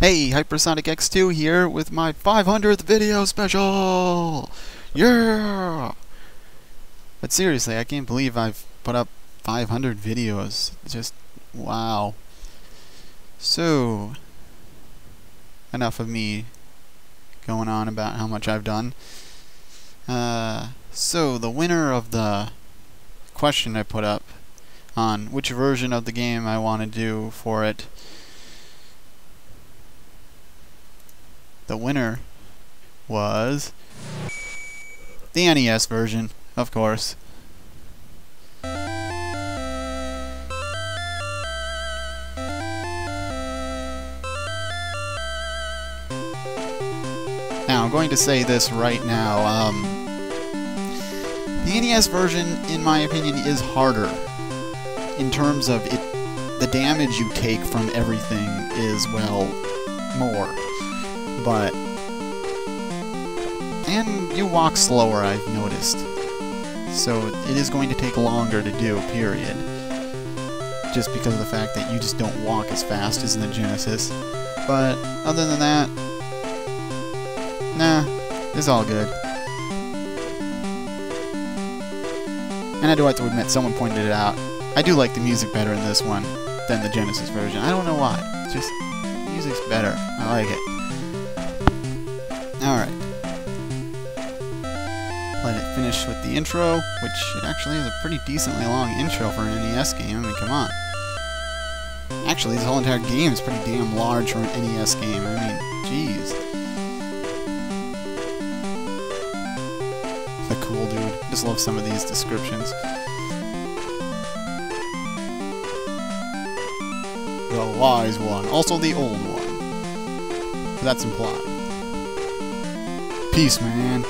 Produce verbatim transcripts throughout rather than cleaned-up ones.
Hey, Hypersonic X two here with my five hundredth video special! Yeah! But seriously, I can't believe I've put up five hundred videos. Just, wow. So, enough of me going on about how much I've done. Uh, so, the winner of the question I put up on which version of the game I want to do for it, the winner was the N E S version, of course. Now, I'm going to say this right now, um, the N E S version, in my opinion, is harder in terms of it. The damage you take from everything is, well, more. But, and you walk slower, I've noticed, so it is going to take longer to do, period, just because of the fact that you just don't walk as fast as in the Genesis. But other than that, nah, it's all good. And I do have to admit, someone pointed it out, I do like the music better in this one than the Genesis version. I don't know why, just, music's better, I like it. Alright, let it finish with the intro, which it actually is a pretty decently long intro for an N E S game, I mean, come on. Actually, this whole entire game is pretty damn large for an N E S game, I mean, jeez. The cool dude, just love some of these descriptions. The wise one, also the old one, but that's implied. Peace, man.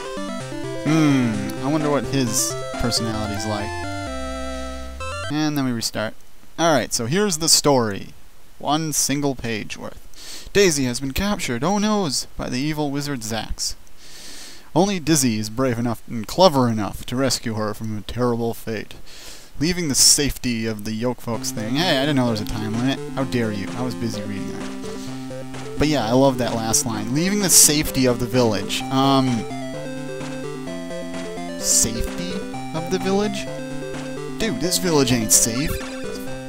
Hmm, I wonder what his personality's like. And then we restart. Alright, so here's the story. One single page worth. Daisy has been captured, oh noes, by the evil wizard Zax. Only Dizzy is brave enough and clever enough to rescue her from a terrible fate. Leaving the safety of the Yolk Folks thing. Hey, I didn't know there was a time limit. How dare you? I was busy reading that. But yeah, I love that last line. Leaving the safety of the village. Um... Safety of the village? Dude, this village ain't safe.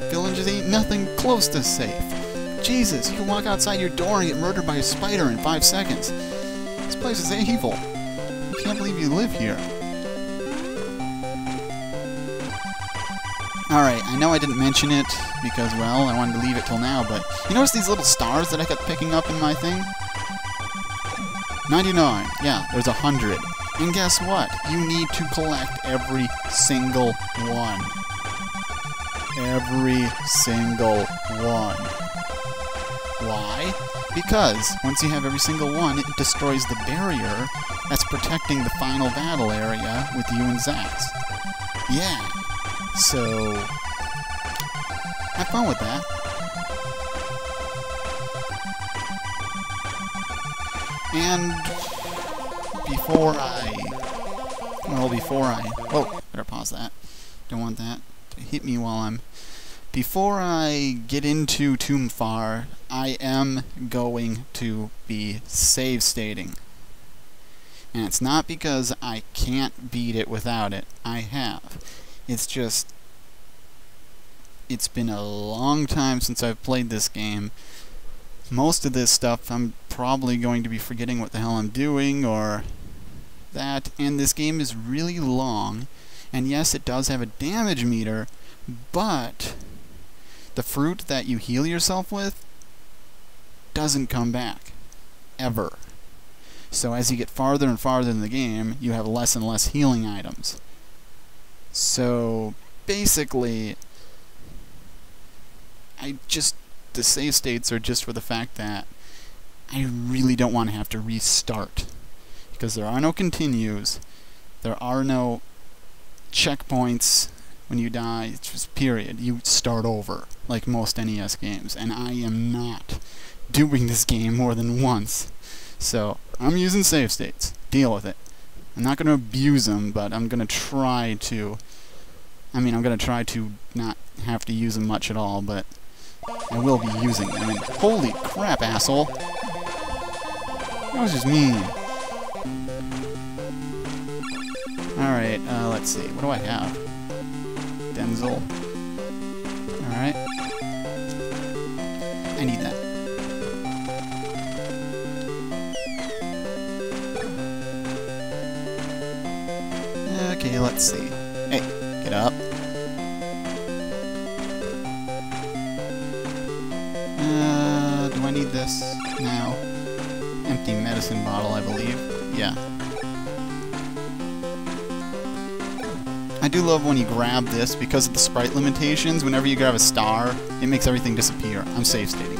Villages ain't nothing close to safe. Jesus, you can walk outside your door and get murdered by a spider in five seconds. This place is evil. I can't believe you live here. Alright, I know I didn't mention it because, well, I wanted to leave it till now, but you notice these little stars that I kept picking up in my thing? ninety-nine. Yeah, there's a hundred. And guess what? You need to collect every single one. Every single one. Why? Because once you have every single one, it destroys the barrier that's protecting the final battle area with you and Zax. Yeah. So, have fun with that. And before I, well, before I, whoa, better pause that. Don't want that to hit me while I'm, before I get into Tombfar, I am going to be save stating. And it's not because I can't beat it without it. I have. It's just, it's been a long time since I've played this game. Most of this stuff I'm probably going to be forgetting what the hell I'm doing or that, and this game is really long, and yes, it does have a damage meter, but the fruit that you heal yourself with doesn't come back, ever. So as you get farther and farther in the game, you have less and less healing items. So, basically, I just, the save states are just for the fact that I really don't want to have to restart. Because there are no continues, there are no checkpoints when you die, it's just period. You start over, like most N E S games, and I am not doing this game more than once. So, I'm using save states. Deal with it. I'm not going to abuse them, but I'm going to try to... I mean, I'm going to try to not have to use them much at all, but... I will be using it. I mean, holy crap, asshole. That was just mean. Alright, uh, let's see. What do I have? Denzel. Alright. I need that. Okay, let's see. Hey, get up. Uh, do I need this now? Empty medicine bottle, I believe. Yeah. I do love when you grab this because of the sprite limitations. Whenever you grab a star, it makes everything disappear. I'm safe stating.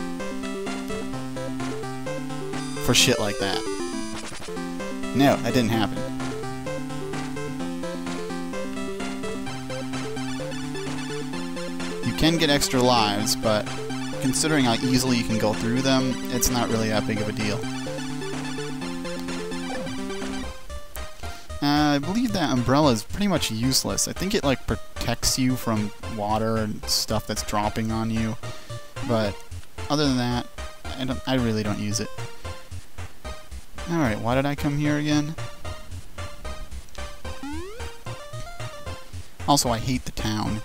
For shit like that. No, that didn't happen. Can get extra lives, but considering how easily you can go through them, it's not really that big of a deal. Uh, I believe that umbrella is pretty much useless. I think it like protects you from water and stuff that's dropping on you, but other than that, I, don't, I really don't use it. Alright, why did I come here again? Also, I hate the town.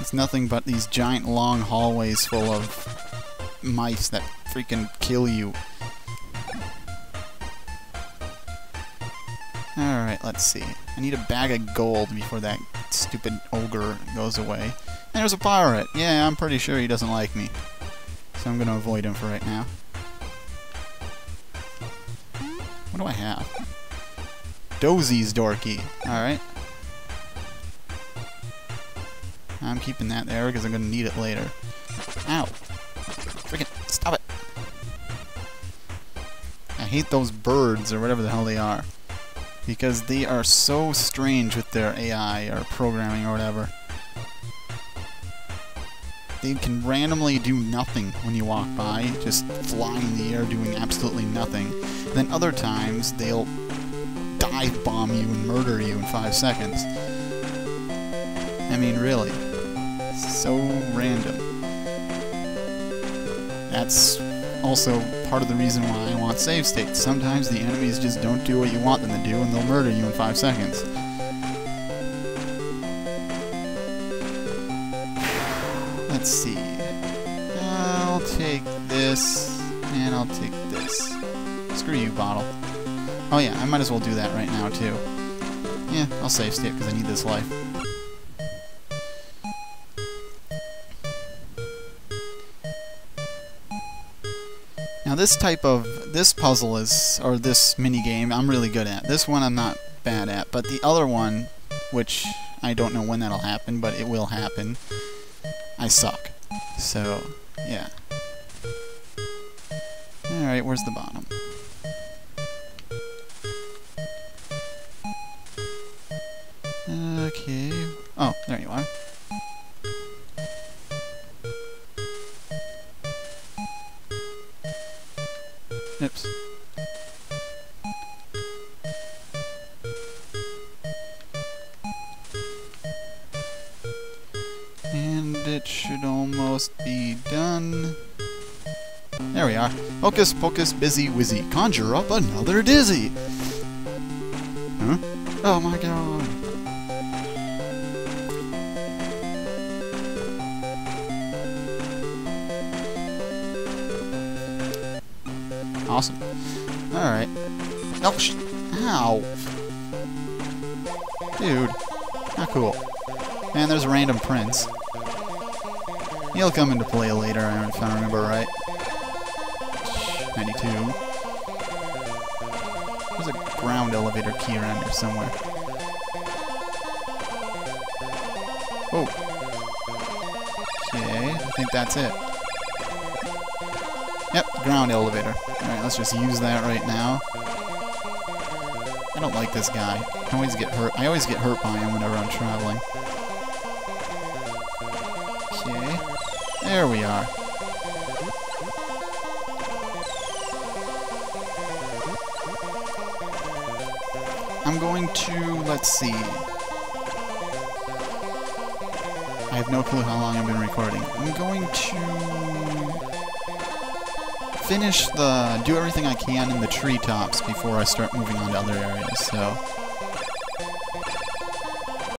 It's nothing but these giant long hallways full of mice that freaking kill you. Alright, let's see. I need a bag of gold before that stupid ogre goes away. And there's a pirate! Yeah, I'm pretty sure he doesn't like me. So I'm gonna avoid him for right now. What do I have? Dozy's Dorky. Alright. I'm keeping that there because I'm going to need it later. Ow! Freaking stop it! I hate those birds, or whatever the hell they are. Because they are so strange with their A I, or programming, or whatever. They can randomly do nothing when you walk by, just fly in the air doing absolutely nothing. And then other times, they'll dive bomb you and murder you in five seconds. I mean, really. So random. That's also part of the reason why I want save states. Sometimes the enemies just don't do what you want them to do and they'll murder you in five seconds. Let's see. I'll take this, and I'll take this. Screw you, bottle. Oh yeah, I might as well do that right now, too. Yeah, I'll save state because I need this life. Now this type of, this puzzle is, or this minigame, I'm really good at. This one I'm not bad at, but the other one, which I don't know when that'll happen, but it will happen, I suck. So, yeah. Alright, where's the bottom? Okay. Oh, there you are. Oops. And it should almost be done. There we are. Hocus pocus busy wizzy. Conjure up another Dizzy! Huh? Oh my god. Awesome. Alright. Oh, sh- ow! Dude. Not cool. And there's a random prince. He'll come into play later, if I remember right. ninety-two. There's a ground elevator key around here somewhere. Oh. Okay, I think that's it. Yep, ground elevator. Alright, let's just use that right now. I don't like this guy. I always get hurt. I always get hurt by him whenever I'm traveling. Okay. There we are. I'm going to... let's see. I have no clue how long I've been recording. I'm going to finish the... do everything I can in the treetops before I start moving on to other areas, so...